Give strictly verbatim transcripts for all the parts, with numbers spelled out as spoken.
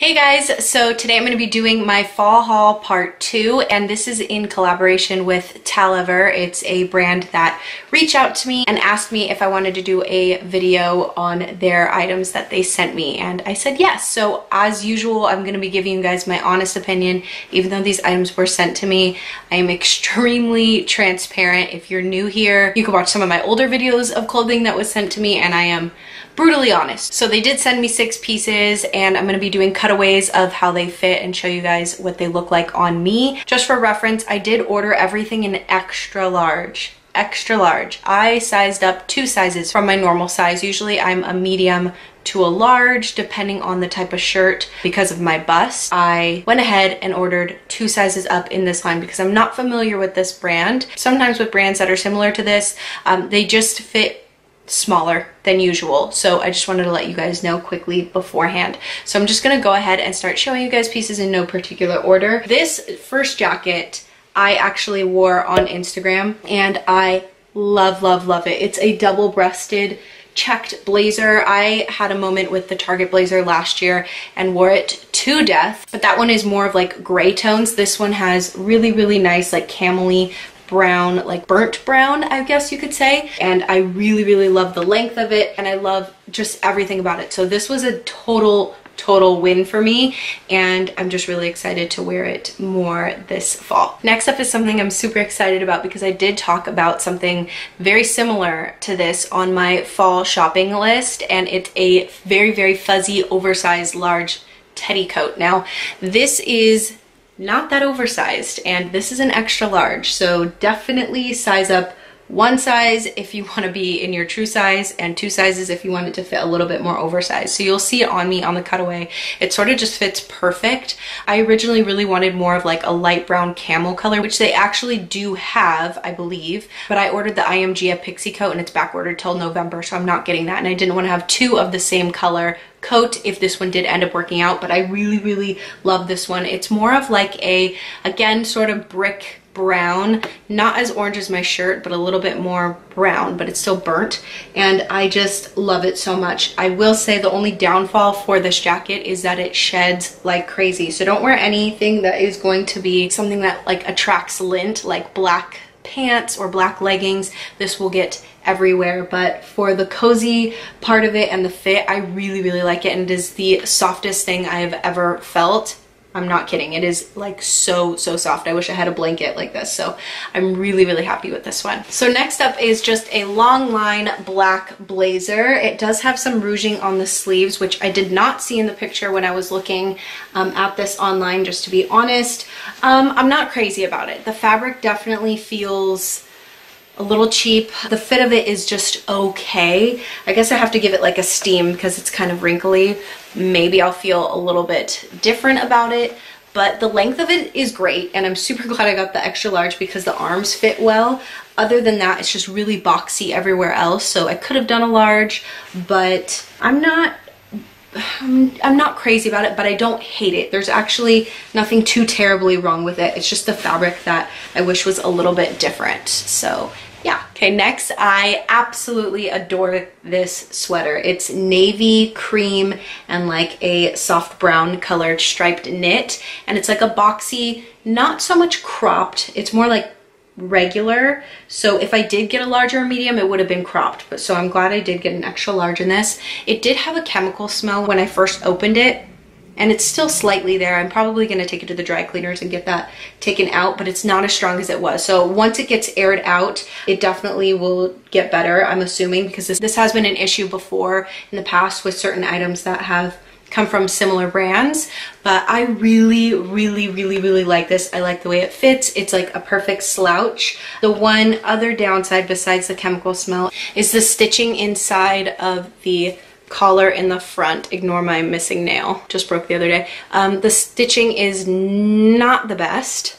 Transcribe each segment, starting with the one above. Hey guys, so today I'm going to be doing my fall haul part two, and this is in collaboration with Talever. It's a brand that reached out to me and asked me if I wanted to do a video on their items that they sent me, and I said yes. So as usual, I'm going to be giving you guys my honest opinion. Even though these items were sent to me, I am extremely transparent. If you're new here, you can watch some of my older videos of clothing that was sent to me, and I am brutally honest. So they did send me six pieces, and I'm going to be doing cutaways of how they fit and show you guys what they look like on me. Just for reference, I did order everything in extra large. Extra large. I sized up two sizes from my normal size. Usually I'm a medium to a large depending on the type of shirt. Because of my bust, I went ahead and ordered two sizes up in this line because I'm not familiar with this brand. Sometimes with brands that are similar to this, um, they just fit smaller than usual, so I just wanted to let you guys know quickly beforehand. So I'm just gonna go ahead and start showing you guys pieces in no particular order. This first jacket I actually wore on Instagram, and I love love love it. It's a double-breasted checked blazer. I had a moment with the Target blazer last year and wore it to death, but that one is more of like gray tones. This one has really really nice like camel-y brown, like burnt brown, I guess you could say, and I really really love the length of it, and I love just everything about it. So this was a total total win for me, and I'm just really excited to wear it more this fall. Next up is something I'm super excited about because I did talk about something very similar to this on my fall shopping list, and it's a very very fuzzy oversized large teddy coat. Now this is not that oversized, and this is an extra large, so definitely size up one size if you want to be in your true size, and two sizes if you want it to fit a little bit more oversized. So you'll see it on me on the cutaway. It sort of just fits perfect. I originally really wanted more of like a light brown camel color, which they actually do have, I believe, but I ordered the I M G at Pixie Coat and it's back ordered till November, so I'm not getting that, and I didn't want to have two of the same color coat if this one did end up working out. But I really really love this one. It's more of like a, again, sort of brick brown, not as orange as my shirt, but a little bit more brown, but it's still burnt, and I just love it so much. I will say the only downfall for this jacket is that it sheds like crazy, so don't wear anything that is going to be something that like attracts lint, like black pants or black leggings. This will get everywhere, but for the cozy part of it and the fit, I really really like it, and it is the softest thing I've ever felt. I'm not kidding. It is like so so soft. I wish I had a blanket like this, so I'm really really happy with this one. So next up is just a long line black blazer. It does have some rouging on the sleeves, which I did not see in the picture when I was looking um, at this online, just to be honest. Um, I'm not crazy about it. The fabric definitely feels a little cheap. The fit of it is just okay. I guess I have to give it like a steam because it's kind of wrinkly. Maybe I'll feel a little bit different about it, but the length of it is great, and I'm super glad I got the extra large because the arms fit well. Other than that, it's just really boxy everywhere else, so I could have done a large, but I'm not I'm not crazy about it, but I don't hate it. There's actually nothing too terribly wrong with it. It's just the fabric that I wish was a little bit different. So yeah. Okay, next, I absolutely adore this sweater. It's navy, cream, and like a soft brown colored striped knit, and it's like a boxy, not so much cropped, it's more like regular. So if I did get a larger or medium, it would have been cropped, but so I'm glad I did get an extra large in this. It did have a chemical smell when I first opened it, and it's still slightly there. I'm probably going to take it to the dry cleaners and get that taken out, but it's not as strong as it was. So once it gets aired out, it definitely will get better, I'm assuming, because this, this has been an issue before in the past with certain items that have come from similar brands. But I really really really really like this. I like the way it fits. It's like a perfect slouch. The one other downside besides the chemical smell is the stitching inside of the collar in the front. Ignore my missing nail, just broke the other day. Um, the stitching is not the best,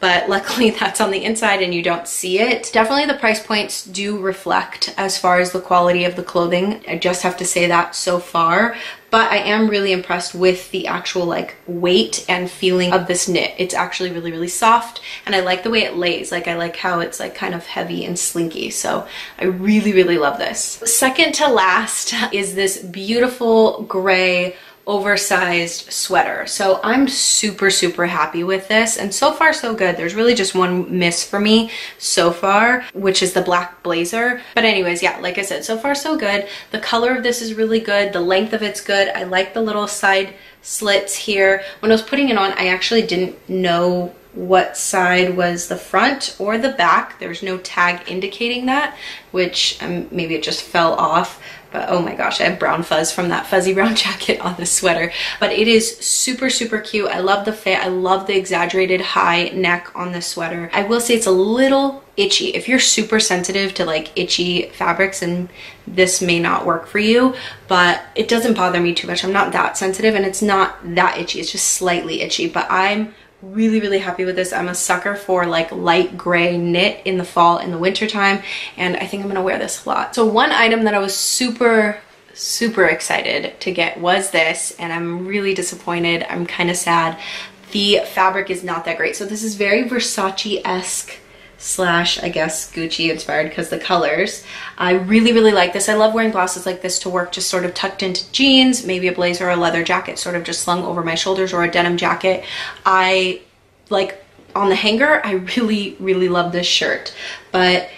but luckily that's on the inside and you don't see it. Definitely the price points do reflect as far as the quality of the clothing. I just have to say that so far, but I am really impressed with the actual like weight and feeling of this knit. It's actually really really soft, and I like the way it lays. Like I like how it's like kind of heavy and slinky, so I really really love this. Second to last is this beautiful gray oversized sweater. So I'm super, super happy with this. And so far, so good. There's really just one miss for me so far, which is the black blazer. But anyways, yeah, like I said, so far, so good. The color of this is really good. The length of it's good. I like the little side slits here. When I was putting it on, I actually didn't know what side was the front or the back. There's no tag indicating that, which um, maybe it just fell off. But oh my gosh, I have brown fuzz from that fuzzy brown jacket on this sweater. But it is super, super cute. I love the fit. I love the exaggerated high neck on this sweater. I will say it's a little itchy. If you're super sensitive to like itchy fabrics, and this may not work for you, but it doesn't bother me too much. I'm not that sensitive, and it's not that itchy. It's just slightly itchy, but I'm really, really happy with this. I'm a sucker for like light gray knit in the fall and the winter time, and I think I'm gonna wear this a lot. So one item that I was super, super excited to get was this, and I'm really disappointed. I'm kind of sad. The fabric is not that great. So this is very Versace-esque slash, I guess, Gucci inspired because the colors. I really, really like this. I love wearing blouses like this to work, just sort of tucked into jeans, maybe a blazer or a leather jacket sort of just slung over my shoulders, or a denim jacket. I like on the hanger, I really, really love this shirt, but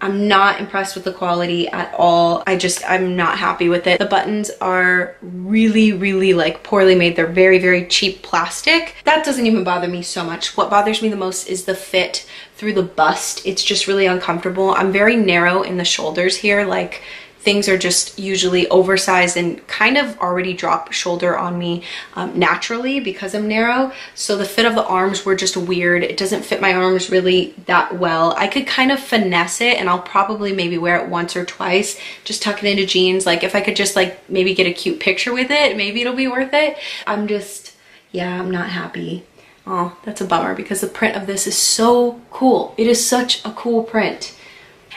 I'm not impressed with the quality at all. I just, I'm not happy with it. The buttons are really, really like poorly made. They're very, very cheap plastic. That doesn't even bother me so much. What bothers me the most is the fit through the bust. It's just really uncomfortable. I'm very narrow in the shoulders here. Like things are just usually oversized and kind of already drop shoulder on me um, naturally because I'm narrow. So the fit of the arms were just weird. It doesn't fit my arms really that well. I could kind of finesse it, and I'll probably maybe wear it once or twice, just tuck it into jeans. Like if I could just like maybe get a cute picture with it, maybe it'll be worth it. I'm just, yeah, I'm not happy. Oh, that's a bummer because the print of this is so cool. It is such a cool print.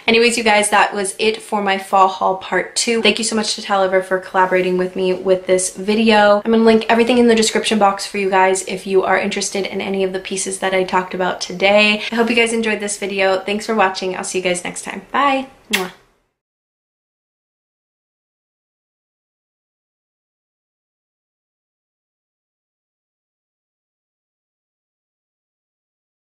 Anyways, you guys, that was it for my fall haul part two. Thank you so much to Talever for collaborating with me with this video. I'm gonna link everything in the description box for you guys if you are interested in any of the pieces that I talked about today. I hope you guys enjoyed this video. Thanks for watching. I'll see you guys next time. Bye. Mwah.